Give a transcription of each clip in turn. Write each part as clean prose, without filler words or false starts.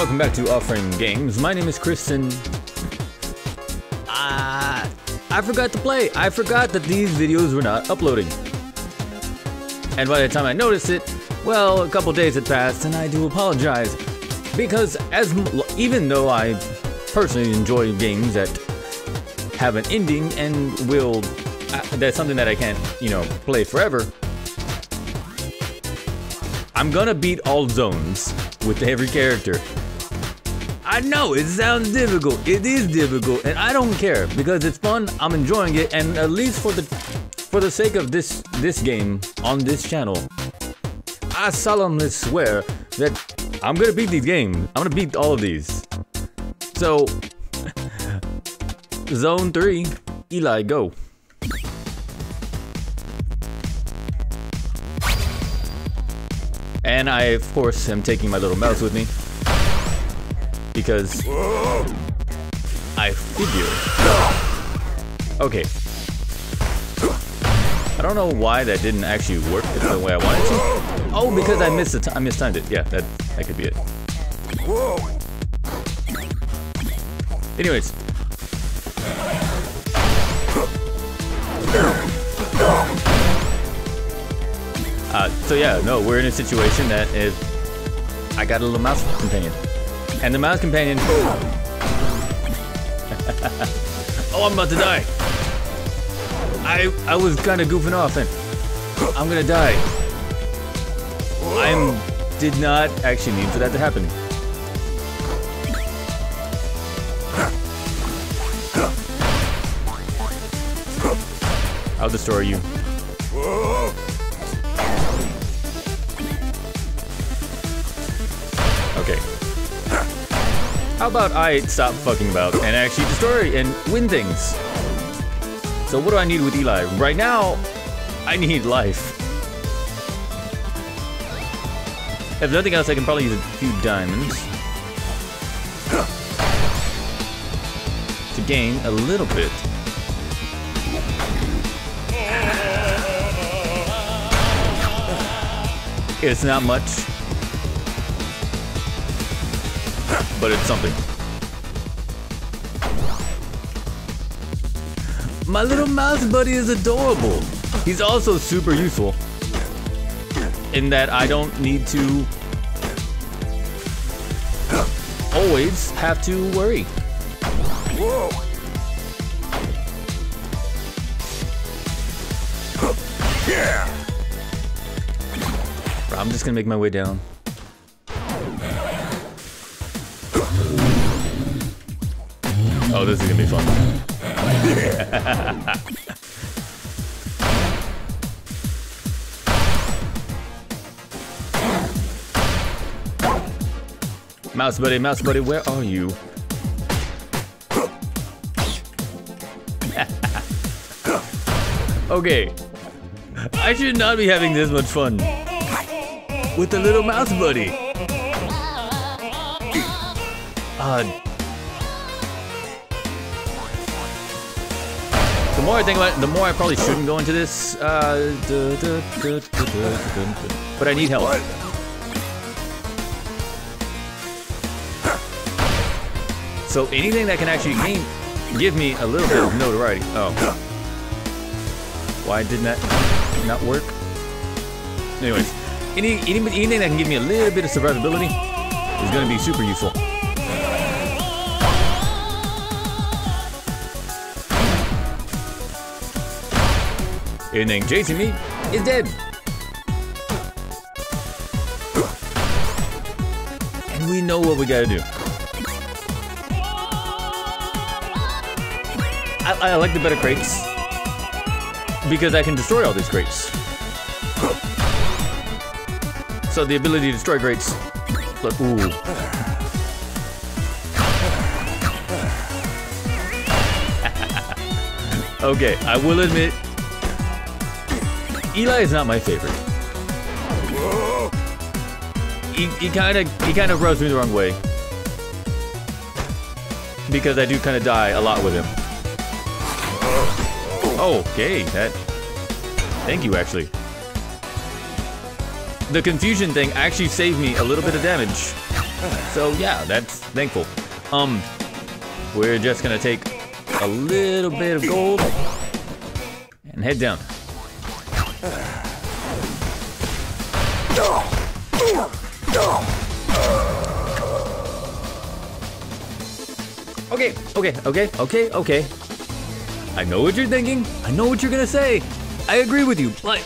Welcome back to Offering Games. My name is Chris and I forgot to play. I forgot that these videos were not uploading. And by the time I noticed it, well, a couple days had passed, and I do apologize. Because even though I personally enjoy games that have an ending and will, that's something that I can't, play forever. I'm gonna beat all zones with every character. I know it sounds difficult. It is difficult, and I don't care because it's fun. I'm enjoying it, and at least for the sake of this game on this channel, I solemnly swear that I'm gonna beat these games. I'm gonna beat all of these. So, Zone 3, Eli, go. And I, of course, am taking my little mouse with me because I figure. Okay. I don't know why that didn't actually work the way I wanted to. Oh, because I mistimed it. Yeah, that could be it. Anyways. So yeah, no, we're in a situation that is, I got a little mouse companion. And the mouse companion... Oh, I'm about to die. I was kind of goofing off and I'm gonna die. I did not actually mean for that to happen. I'll destroy you. Okay. How about I stop fucking about and actually destroy and win things? So what do I need with Eli? Right now, I need life. If nothing else, I can probably use a few diamonds to gain a little bit. It's not much, but it's something. My little mouse buddy is adorable. He's also super useful in that I don't need to always have to worry. I'm just gonna make my way down. Oh, this is gonna be fun. Mouse buddy, where are you? Okay. I should not be having this much fun with the little mouse buddy. The more I think about it, the more I probably shouldn't go into this. But I need help. So anything that can actually give me a little bit of notoriety. Oh. Why didn't that not work? Anyways, anything that can give me a little bit of survivability is going to be super useful. Anything chasing me is dead. And we know what we gotta do. I like the better crates because I can destroy all these crates. So the ability to destroy crates. But, ooh. Okay, I will admit. Eli is not my favorite. He kind of rubs me the wrong way because I do kind of die a lot with him. Okay, that. Thank you, actually. The confusion thing actually saved me a little bit of damage. So yeah, that's thankful. We're just gonna take a little bit of gold and head down. Okay. I know what you're thinking. I know what you're gonna say. I agree with you, but.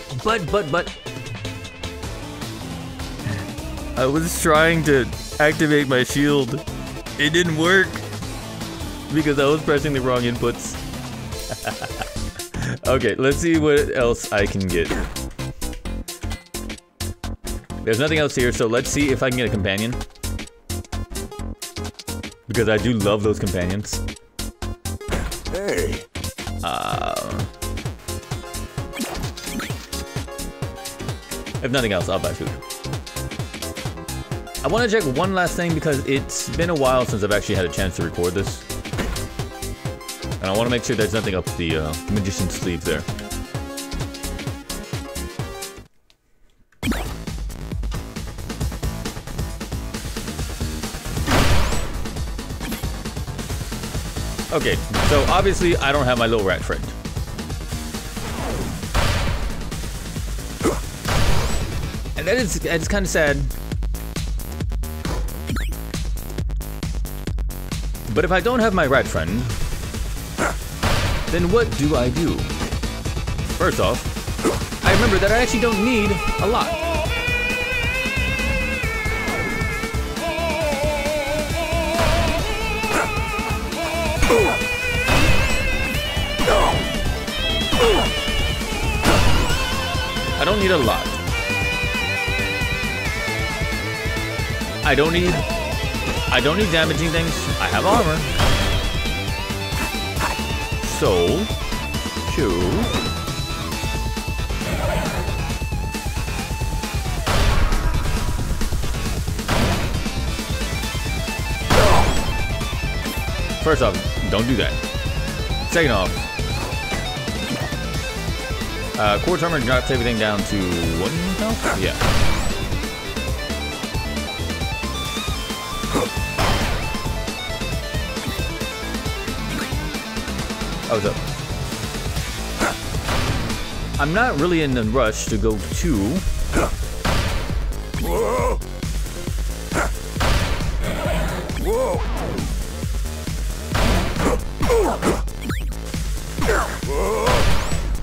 I was trying to activate my shield. It didn't work because I was pressing the wrong inputs. Okay, let's see what else I can get. There's nothing else here, so let's see if I can get a companion. Because I do love those companions. Hey. If nothing else, I'll buy food. I want to check one last thing because it's been a while since I've actually had a chance to record this. And I want to make sure there's nothing up the magician's sleeve there. Okay, so obviously I don't have my little rat friend. And it's kind of sad. But if I don't have my rat friend, then what do I do? First off, I remember that I actually don't need a lot. I don't need a lot. I don't need damaging things. I have armor. So, first off, don't do that. Second off, quartz armor drops everything down to 1 health? Yeah. Up. I'm not really in a rush to go to.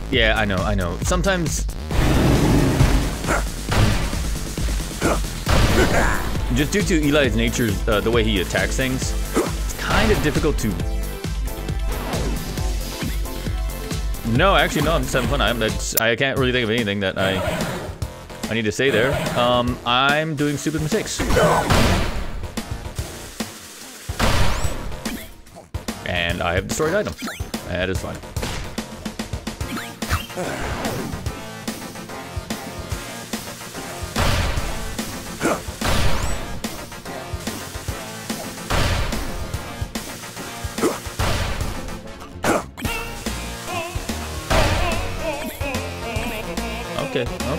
Yeah, I know. Sometimes just due to Eli's nature, the way he attacks things, it's kind of difficult to. No, actually, no, I'm just having fun. I can't really think of anything that I need to say there. I'm doing stupid mistakes. And I have destroyed item. That is fine.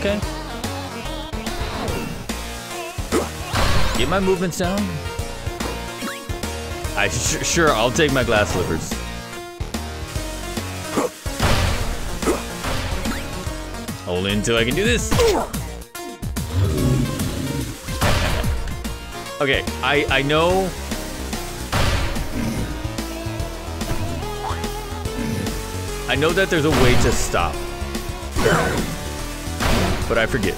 Okay. Get my movements down. Sure, I'll take my glass slivers. Only until I can do this. Okay, I know. I know that there's a way to stop. But I forget.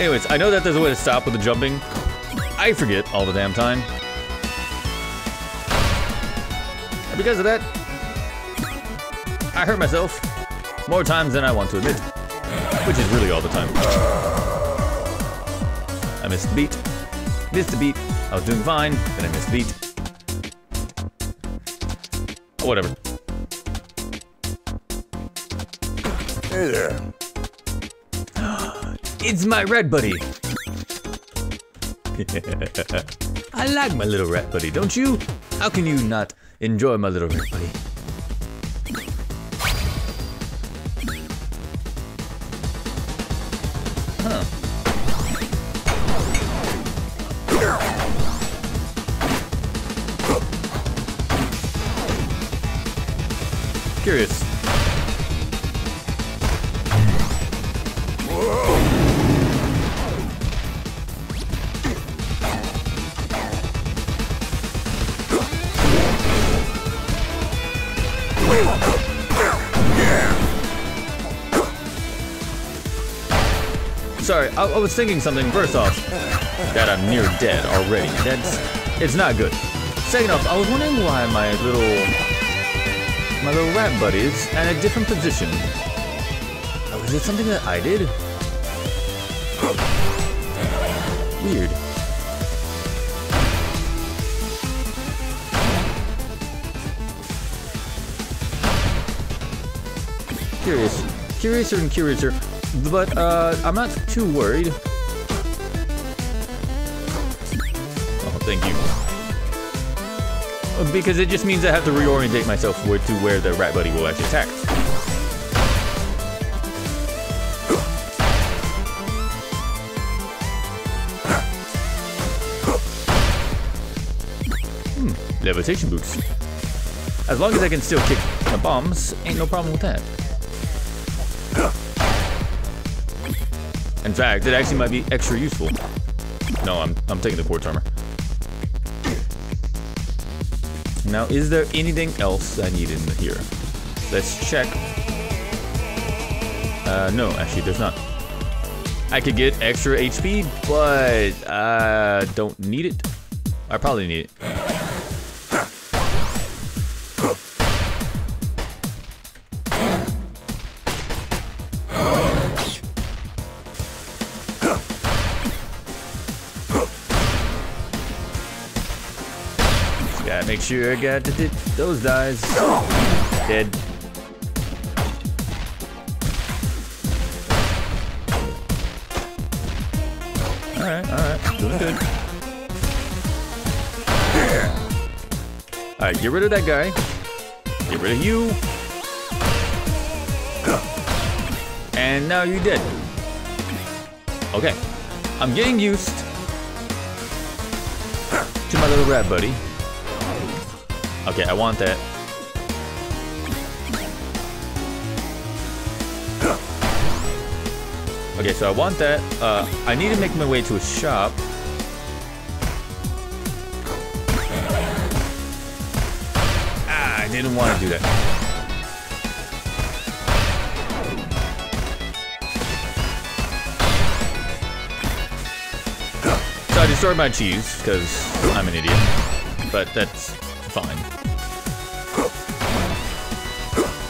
Anyways, I know that there's a way to stop with the jumping. I forget all the damn time. And because of that, I hurt myself. More times than I want to admit, which is really all the time. I missed the beat. I was doing fine, then I missed the beat. Whatever. Hey there. It's my red buddy. I like my little rat buddy, don't you? How can you not enjoy my little rat buddy? Huh. Curious. Sorry, I was thinking something. First off, that I'm near dead already. It's not good. Second off, I was wondering why my little rat buddy is at a different position. Oh, is it something that I did? Weird. Curious, curiouser and curiouser. But, I'm not too worried. Oh, thank you. Because it just means I have to reorientate myself to where the rat buddy will actually attack. Hmm, levitation boots. As long as I can still kick the bombs, ain't no problem with that. In fact, it actually might be extra useful. No, I'm taking the quartz armor. Now, is there anything else I need in here? Let's check. No, actually, there's not. I could get extra HP, but I don't need it. I probably need it. Make sure I got those guys. Dead. Alright, doing good. Alright, get rid of that guy. Get rid of you. And now you're dead. Okay, I'm getting used to my little rat buddy. Okay, I want that. Okay, so I want that. I need to make my way to a shop. Ah, I didn't want to do that. So I destroyed my cheese, because I'm an idiot. But that's fine.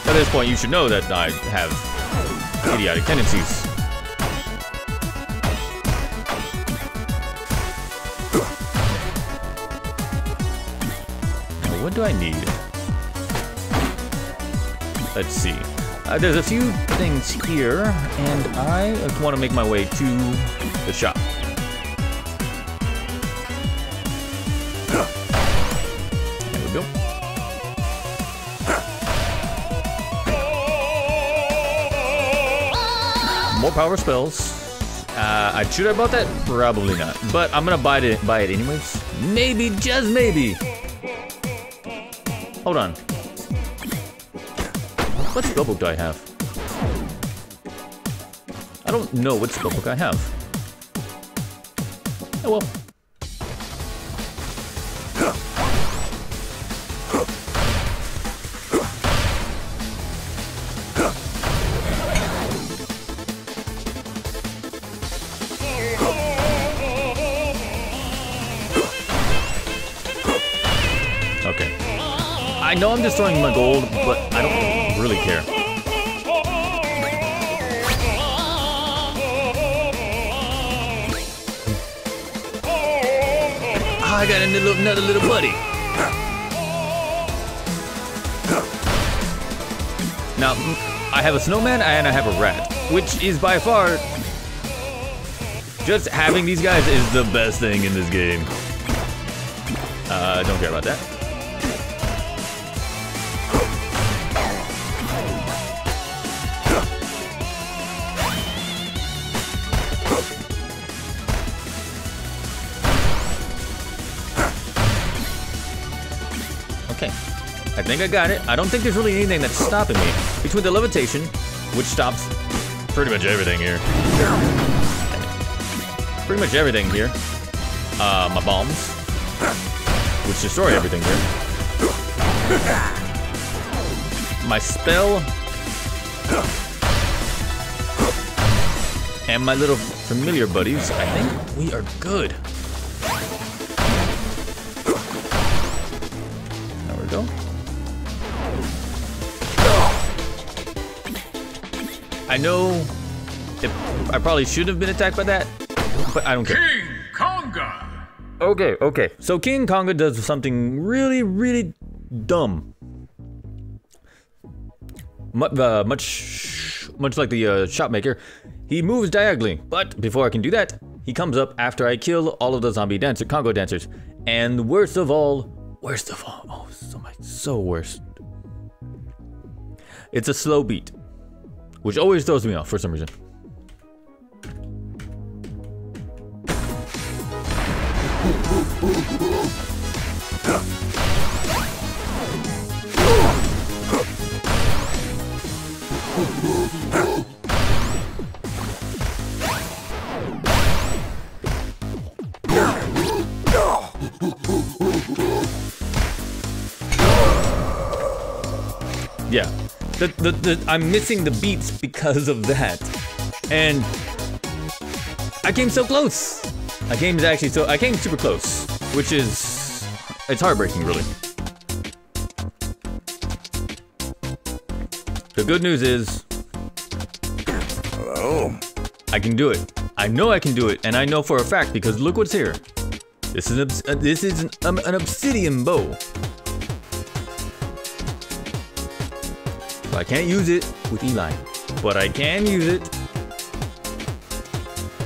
At this point, you should know that I have idiotic tendencies. Now, what do I need? Let's see. There's a few things here, and I want to make my way to the shop. More power spells. Should I bought that? Probably not. But I'm gonna buy it anyways. Maybe, just maybe. Hold on. What spellbook do I have? I don't know what spellbook I have. Oh well. I know I'm destroying my gold, but I don't really care. Oh, I got another little buddy. Now, I have a snowman and I have a rat, which is by far Just having these guys is the best thing in this game. Don't care about that. Okay, I think I got it. I don't think there's really anything that's stopping me. Between the levitation, which stops pretty much everything here. Pretty much everything here. My bombs, which destroy everything here. My spell. And my little familiar buddies. I think we are good. There we go. I know if I probably shouldn't have been attacked by that, but I don't care. King Conga! Okay, okay. So King Conga does something really, really dumb. Much like the shop maker, he moves diagonally. But before I can do that, he comes up after I kill all of the zombie Congo dancers. And worst of all, oh, so worst. It's a slow beat, which always throws me off for some reason. Yeah, I'm missing the beats because of that, and I came so close. I came super close, which is, it's heartbreaking, really. The good news is, hello. I can do it. I know I can do it, and I know for a fact because look what's here. This is an obsidian bow. So I can't use it with Eli, but I can use it.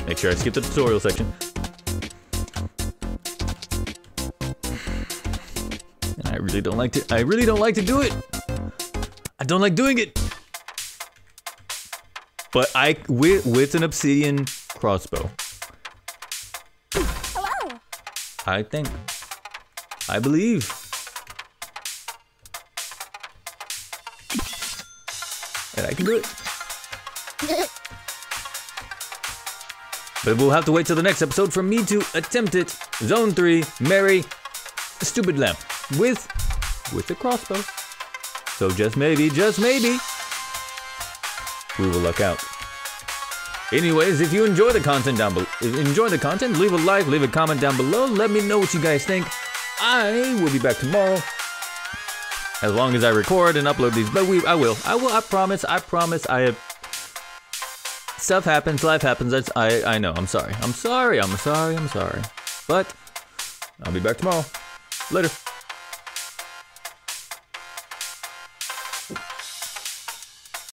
Make sure I skip the tutorial section. I really don't like to do it. I don't like doing it. But with an obsidian crossbow. Hello. I believe. And I can do it. But we'll have to wait till the next episode for me to attempt it. Zone 3, marry a stupid lamp. With the crossbow. So just maybe, we will luck out. Anyways, if you enjoy the content down below, leave a like, leave a comment down below. Let me know what you guys think. I will be back tomorrow. As long as I record and upload these, but I promise, I have, stuff happens, life happens, I know, I'm sorry, but I'll be back tomorrow. Later.